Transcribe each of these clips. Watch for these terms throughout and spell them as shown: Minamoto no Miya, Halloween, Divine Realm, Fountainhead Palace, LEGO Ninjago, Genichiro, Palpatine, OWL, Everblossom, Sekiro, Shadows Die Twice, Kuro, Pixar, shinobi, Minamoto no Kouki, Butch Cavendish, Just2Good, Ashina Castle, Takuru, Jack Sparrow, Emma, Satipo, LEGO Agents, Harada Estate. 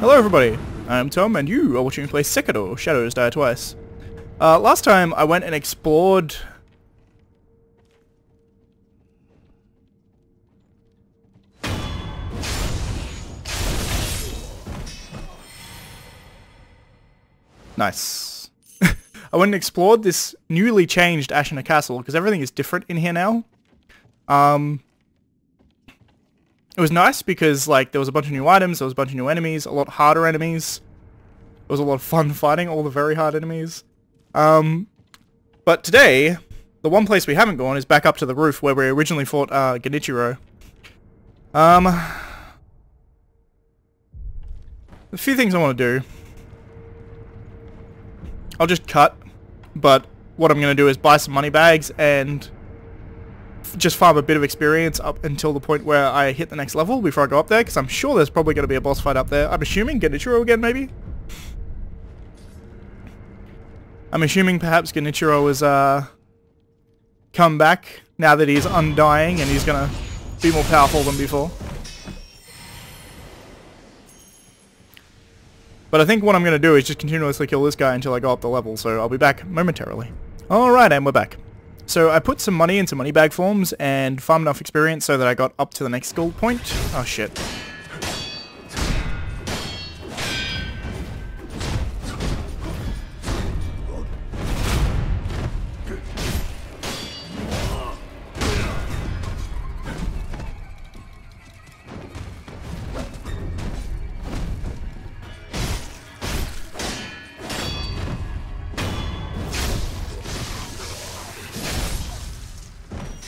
Hello everybody, I'm Tom and you are watching me play Sekiro, Shadows Die Twice. Last time I went and explored... Nice. I went and explored this newly changed Ashina Castle because everything is different in here now. It was nice because, like, there was a bunch of new items, there was a bunch of new enemies, a lot harder enemies. It was a lot of fun fighting all the very hard enemies. But today, the one place we haven't gone is back up to the roof where we originally fought Genichiro. A few things I want to do. I'll just cut, but what I'm going to do is buy some money bags and... just farm a bit of experience up until the point where I hit the next level before I go up there, because I'm sure there's probably going to be a boss fight up there. I'm assuming Genichiro again, maybe? I'm assuming perhaps Genichiro has come back now that he's undying and he's going to be more powerful than before. But I think what I'm going to do is just continuously kill this guy until I go up the level, so I'll be back momentarily. Alright, and we're back. So I put some money into money bag forms and farmed enough experience so that I got up to the next skill point. Oh shit.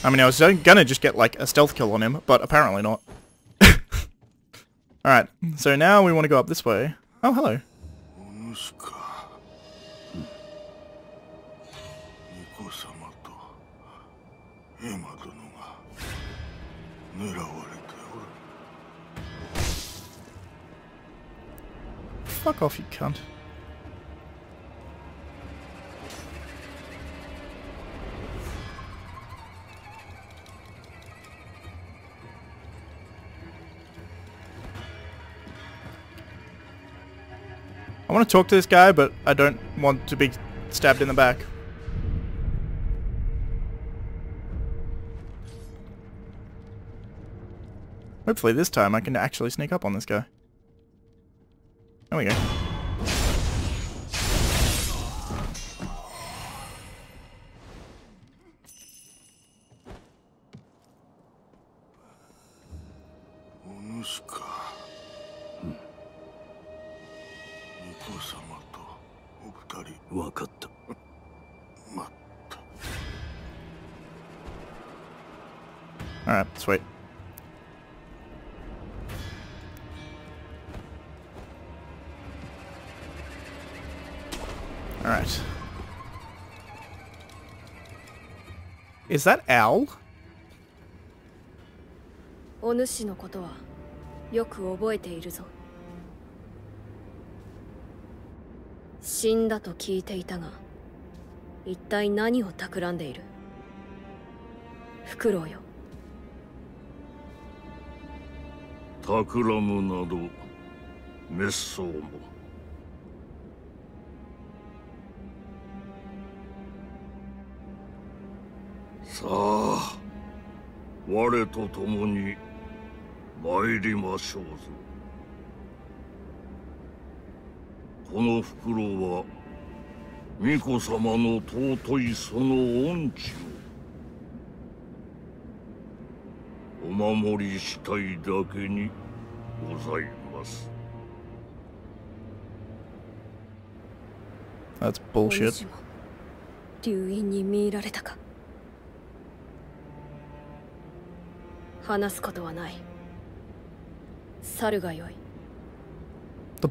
I mean, I was gonna just get, like, a stealth kill on him, but apparently not. Alright, so now we want to go up this way. Oh, hello. Fuck off, you cunt. I want to talk to this guy, but I don't want to be stabbed in the back. Hopefully this time I can actually sneak up on this guy. There we go. Alright, sweet. Alright. Is that owl? Onushi no koto wa yoku oboete iru zo. Shinda to kiite ita ga, ittai nani o takurande iru? Fukuro yo. 企むなど滅相もさあ我と共に参りましょうぞこのフクロウは巫女様の尊いその恩知をお守りしたいだけに That's bullshit. The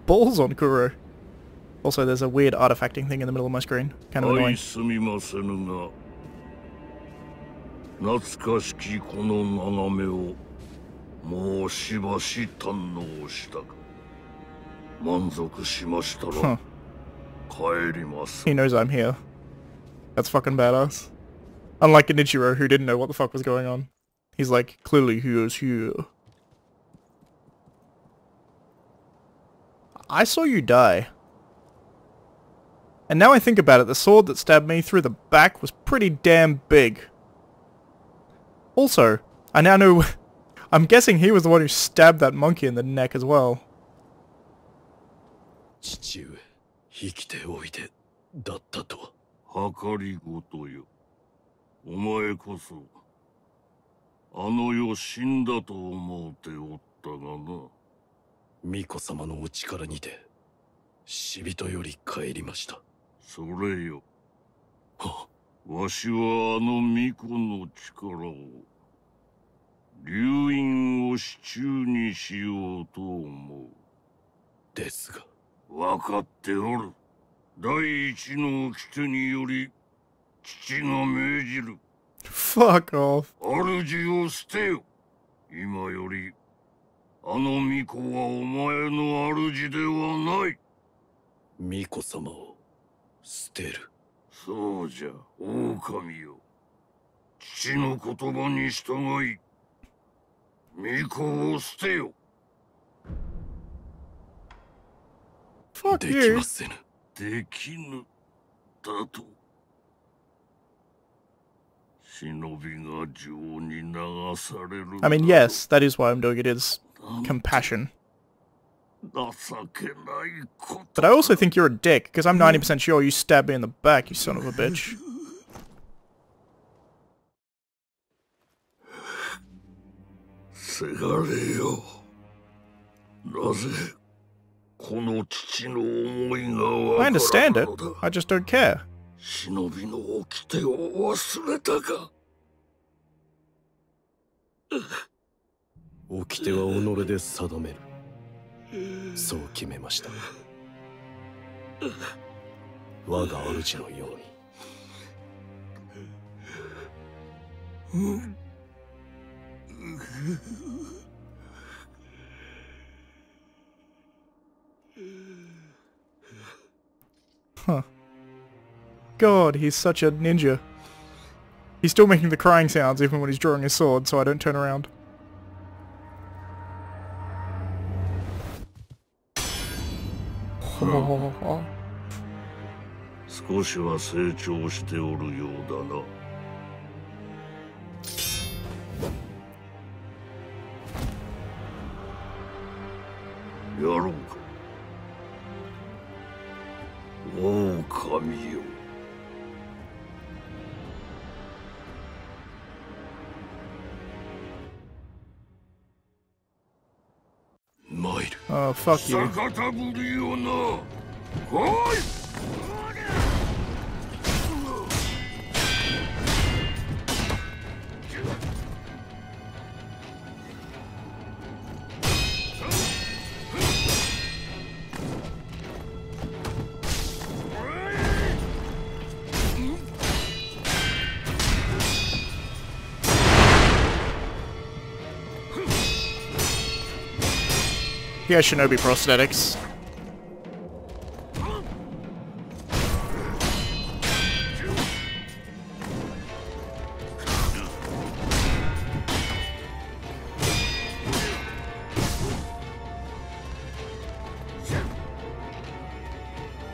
balls on Kuro. Also, there's a weird artifacting thing in the middle of my screen. Kind of annoying. もうしばし堪能したか。満足しましたら帰ります。He knows I'm here. That's fucking badass. Unlike Genichiro, who didn't know what the fuck was going on. He's like, clearly he is here. I saw you die. And now I think about it, the sword that stabbed me through the back was pretty damn big. Also, I now know... I'm guessing he was the one who stabbed that monkey in the neck as well. Fuck off. Fuck you. I mean, yes, that is why I'm doing it, is compassion. But I also think you're a dick, because I'm 90% sure you stabbed me in the back, you son of a bitch. I understand it, I just don't care. Huh. God, he's such a ninja. He's still making the crying sounds even when he's drawing his sword, so I don't turn around. Oh, fuck you. Yeah, shinobi prosthetics.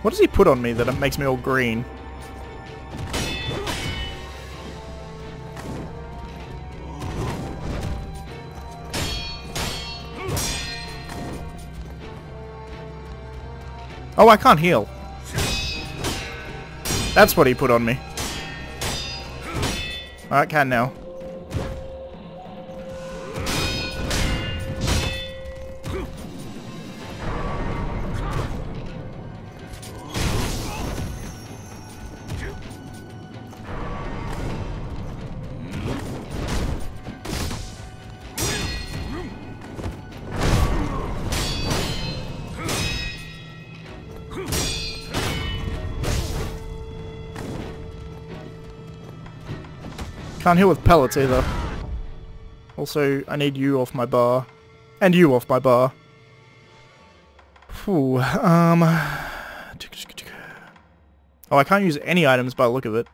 What does he put on me that it makes me all green? Oh, I can't heal. That's what he put on me. I can now. Can't heal with pellets either. Also, I need you off my bar. And you off my bar. Phew, oh, I can't use any items by the look of it.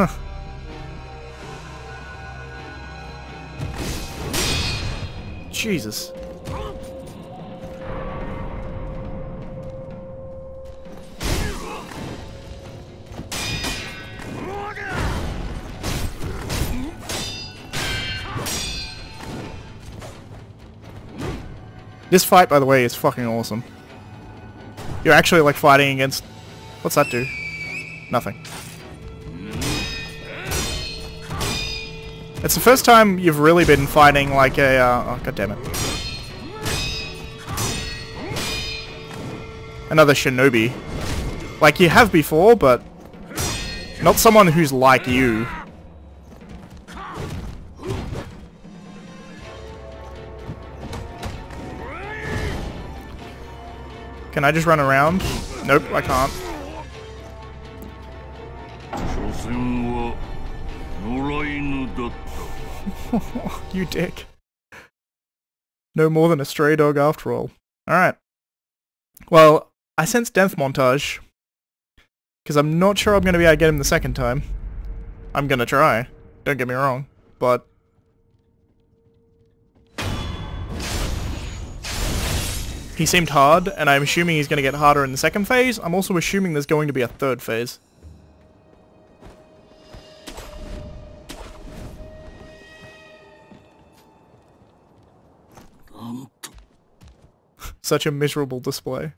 Huh. Jesus. This fight, by the way, is fucking awesome. You're actually like fighting against... What's that do? Nothing. It's the first time you've really been fighting like a... oh, goddammit. Another shinobi. Like you have before, but... Not someone who's like you. Can I just run around? Nope, I can't. You dick. No more than a stray dog after all. Alright. Well, I sense death montage. Because I'm not sure I'm going to be able to get him the second time. I'm going to try. Don't get me wrong. But... He seemed hard, and I'm assuming he's going to get harder in the second phase. I'm also assuming there's going to be a third phase. Such a miserable display.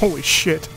Holy shit.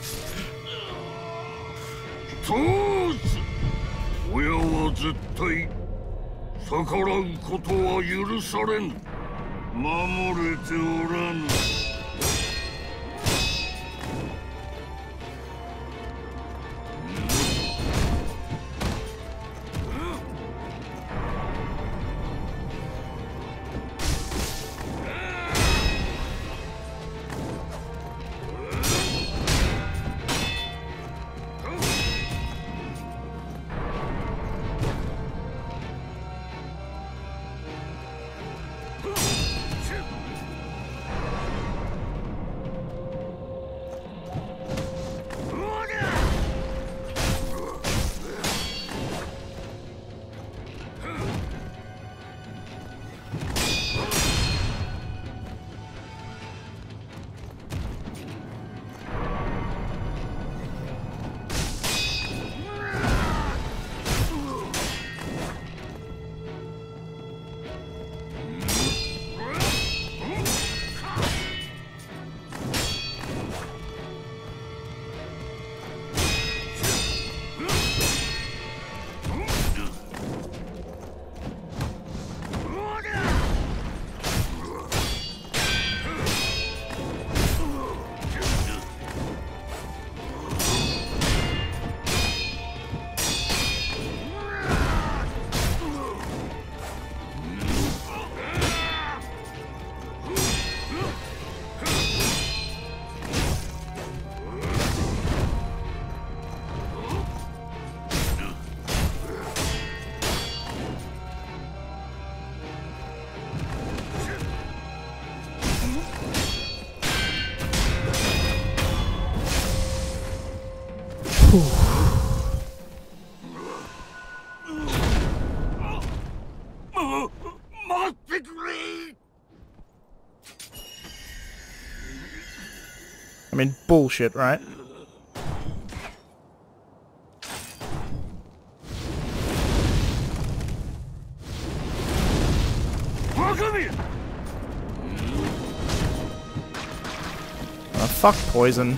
I mean, bullshit, right? Oh, fuck poison.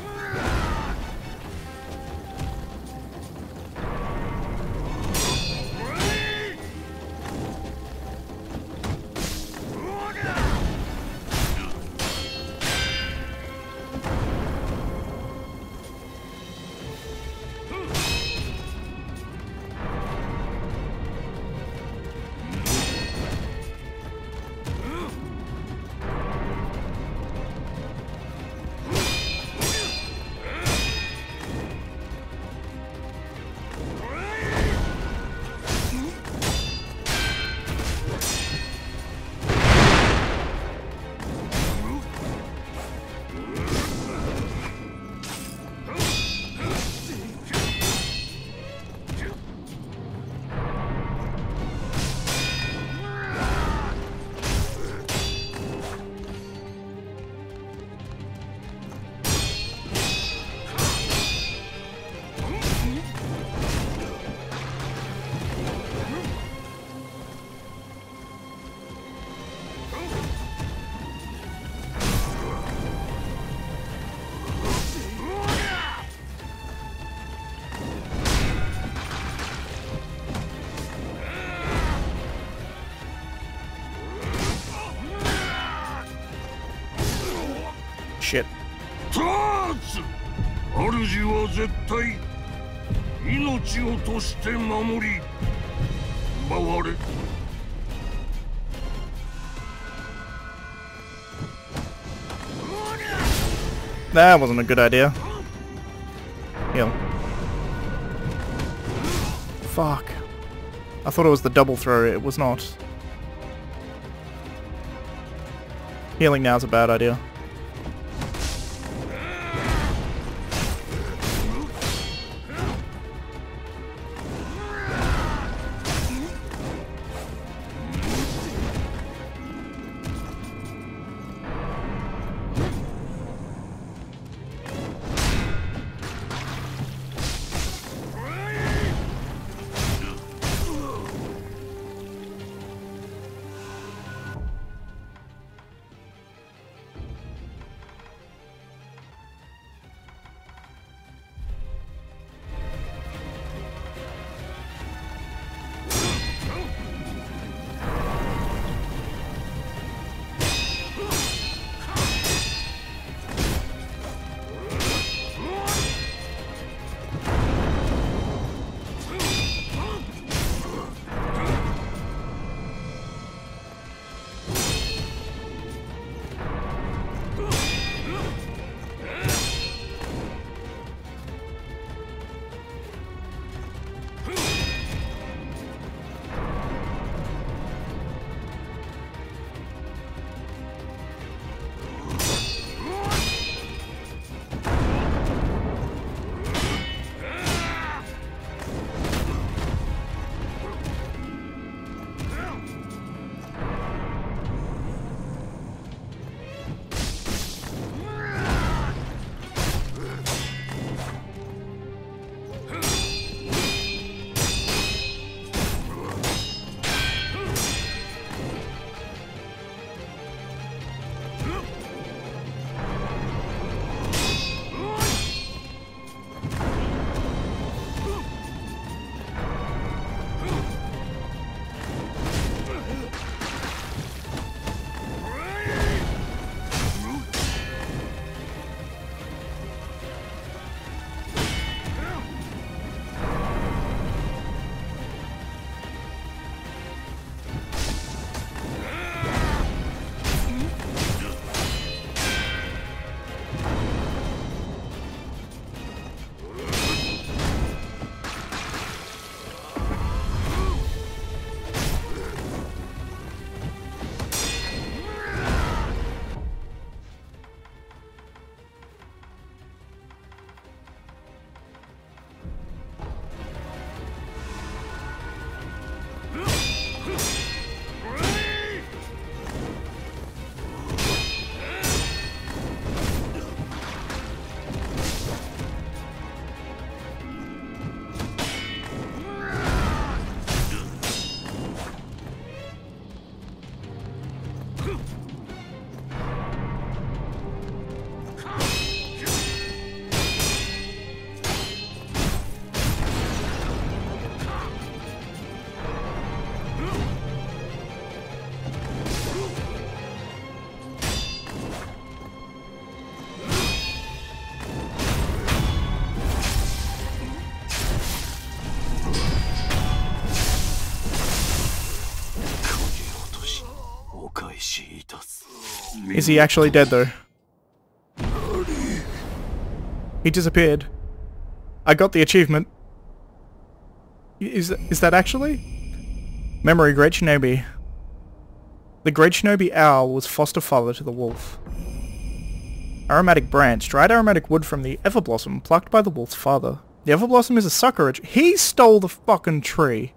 Shit. That wasn't a good idea. Heal. Fuck. I thought it was the double throw, it was not. Healing now is a bad idea. Is he actually dead though? He disappeared. I got the achievement. Is that actually? Memory Great Shinobi. The Great Shinobi Owl was foster father to the wolf. Aromatic branch. Dried aromatic wood from the Everblossom, plucked by the wolf's father. The Everblossom is a sakura tree. He stole the fucking tree!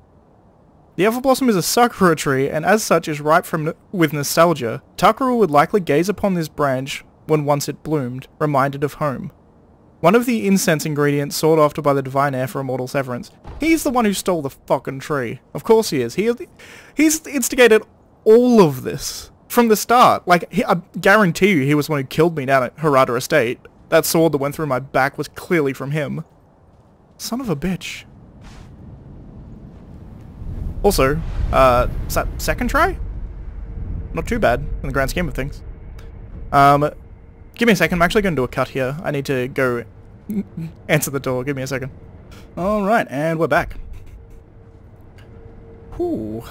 The Everblossom is a sakura tree, and as such is ripe with nostalgia. Takuru would likely gaze upon this branch when once it bloomed, reminded of home. One of the incense ingredients sought after by the Divine Heir for immortal severance. He's the one who stole the fucking tree. Of course he is. He's instigated all of this. From the start. Like, I guarantee you he was the one who killed me down at Harada Estate. That sword that went through my back was clearly from him. Son of a bitch. Also, is that second try? Not too bad, in the grand scheme of things. Give me a second, I'm actually going to do a cut here. I need to go answer the door, give me a second. Alright, and we're back. Ooh.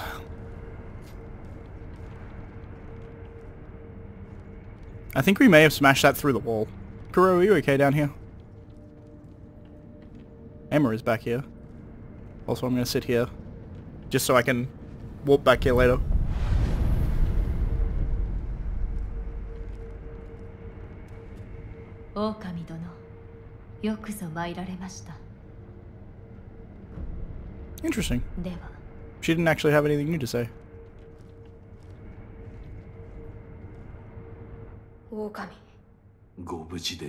I think we may have smashed that through the wall. Kuro, are you okay down here? Emma is back here. Also, I'm going to sit here, just so I can warp back here later. Interesting. She didn't actually have anything new to say. Good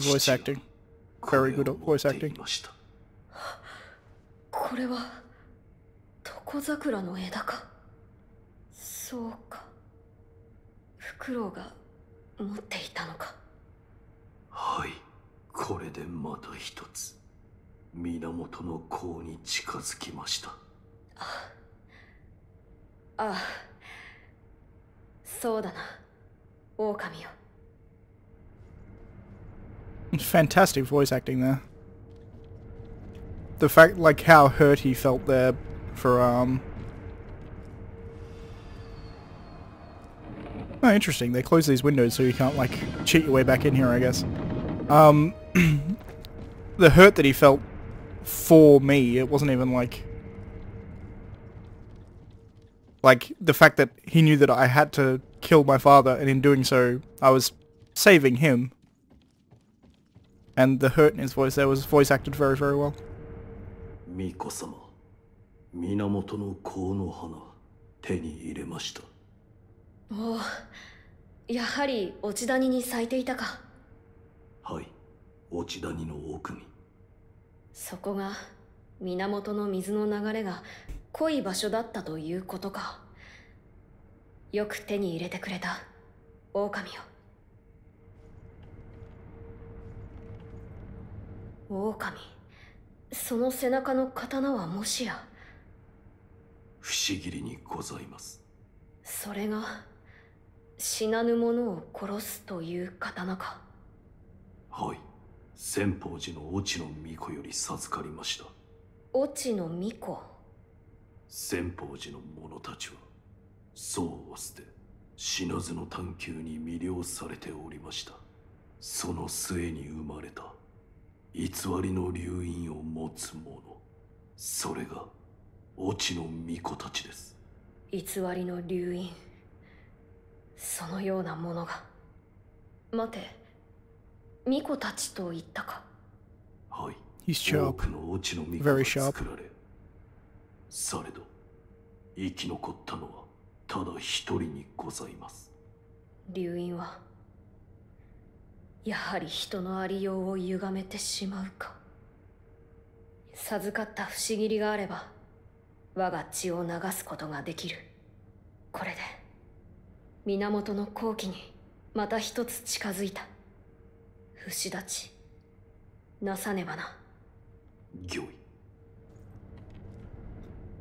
voice acting. Very good voice acting. Minamoto no Kouki ni chikazukimashita. Ah. So da na. Okami yo. Fantastic voice acting there. The fact, like, how hurt he felt there for, Oh, interesting. They close these windows so you can't, like, cheat your way back in here, I guess. The hurt that he felt for me, it wasn't even like... Like, the fact that he knew that I had to kill my father, and in doing so, I was saving him. And the hurt in his voice there was voice acted very, very well. Miko-sama, Minamoto no Kouki no hana, te ni iremashita. Oh, yahari ochidani ni saite ita ka? Hai, ochidani no oku ni. そこが源の水の流れが濃い場所だったということか。よく手に入れてくれた、狼よ。狼。その背中の刀はもしや。不思議にございます。それが死なぬ者を殺すという刀か。はい。 千宝寺の落の巫女より授かりました。落の巫女。千宝寺の者たちはそうを捨て、死なずの探求に魅了されておりました。その末に生まれた偽りの流因を持つ者、それが落の巫女たちです。偽りの流因。そのようなものが。待て。 Miko tachi to itta ka? He's sharp. Very sharp.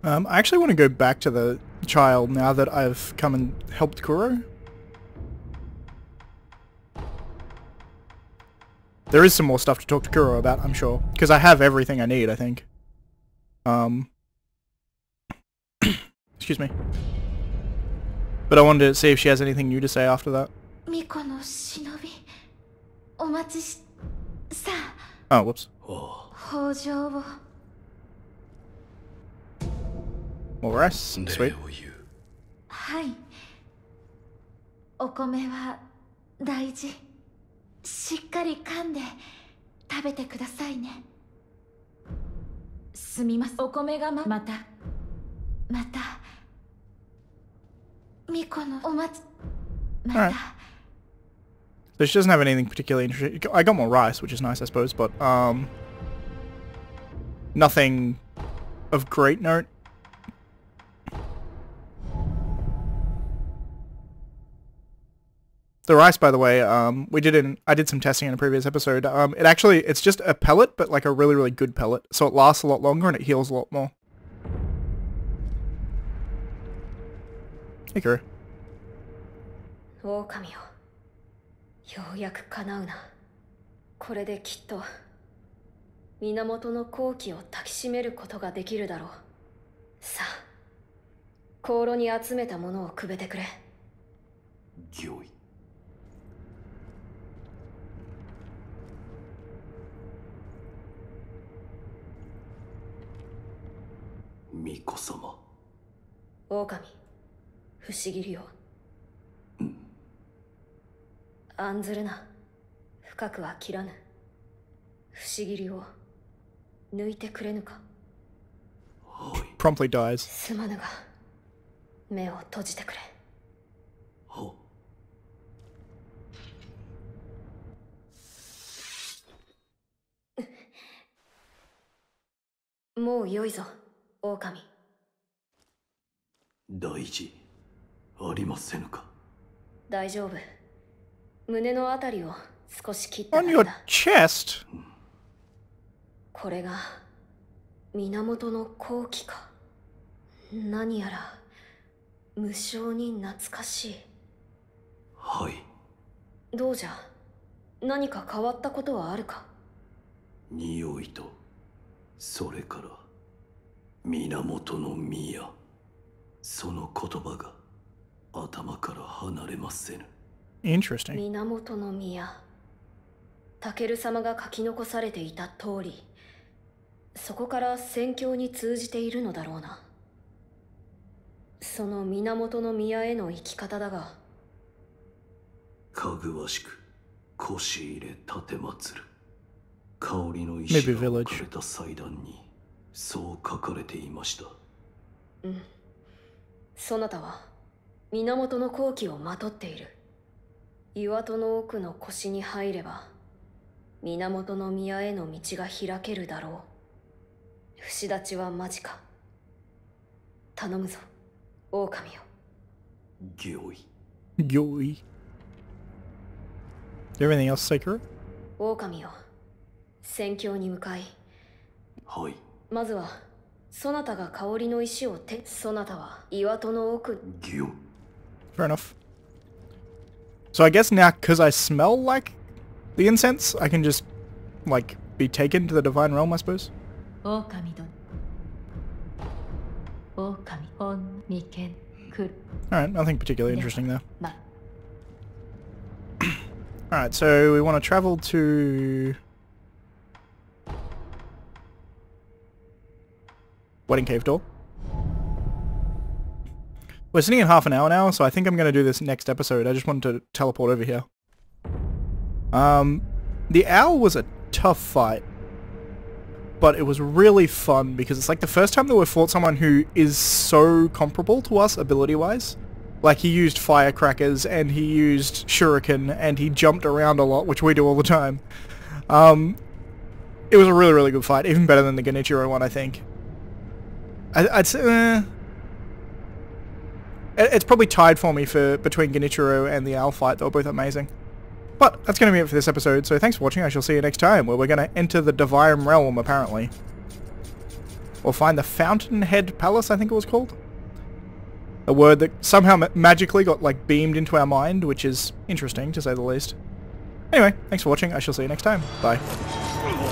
I actually want to go back to the child now that I've come and helped Kuro. There is some more stuff to talk to Kuro about, I'm sure, because I have everything I need, I think. Excuse me. But I wanted to see if she has anything new to say after that. Oh, whoops. More rice. Sweet. Alright. So she doesn't have anything particularly interesting. I got more rice, which is nice, I suppose, but nothing of great note. The rice, by the way, I did some testing in a previous episode. It actually, it's just a pellet, but like a really, really good pellet. So it lasts a lot longer and it heals a lot more. Hey, Kuro. Miko-sama. Okami, Fushigiryo. Anzuruna, fukaku wa kiranu. Fushigiryo, nuite kurenu ka? Promptly dies. Sumanu ga, me o tojite kure. Oh. Mou yoi zo. Okami. Daiji, arimasen ka? Daijoubu. Mune no atari wo sukoshi kitta. On your chest. Kore ga Minamoto no Kouki ka. Nani yara mushou ni natsukashii. Hai. Dou ja? Nani ka kawatta koto wa aru ka? Nioi to sore kara Minamoto no Miya. Sono kotoba ga atama kara hanaremasen. Interesting. Minamoto no Miya. Takeru-sama ga kakinokosarete ita toori, soko kara senkyou ni tsujite iru no darou na. Sono Minamoto no Miya e no ikikata da ga. Kaguwashiku koshi ire tatematsuru. Kaori no ishi ga okareta saidan ni. そう書かれていました。うん。そなたは源の好機をまとっている。岩戸の奥の腰に入れば源の宮への道が開けるだろう。節立ちはマジか。頼むぞ、狼よ。御意。御意。Everything else sacred? 狼よ。戦況に向かい。はい。 まずはそなたが香りの石を手、そなたは岩戸の奥。Fair enough. So I guess now, because I smell like the incense, I can just like be taken to the divine realm, I suppose. Alright, nothing particularly interesting there. Alright, so we want to travel to Wedding Cave Door. We're sitting at half an hour now, so I think I'm going to do this next episode. I just wanted to teleport over here. The owl was a tough fight, but it was really fun because it's like the first time that we fought someone who is so comparable to us ability-wise. Like, he used firecrackers, and he used shuriken, and he jumped around a lot, which we do all the time. It was a really, really good fight, even better than the Genichiro one, I think. I'd say it's probably tied for me for between Genichiro and the owl fight. They were both amazing. But that's going to be it for this episode, so thanks for watching. I shall see you next time, where we're going to enter the Divine Realm, apparently. or find the Fountainhead Palace, I think it was called. A word that somehow magically got, like, beamed into our mind, which is interesting, to say the least. Anyway, thanks for watching. I shall see you next time. Bye.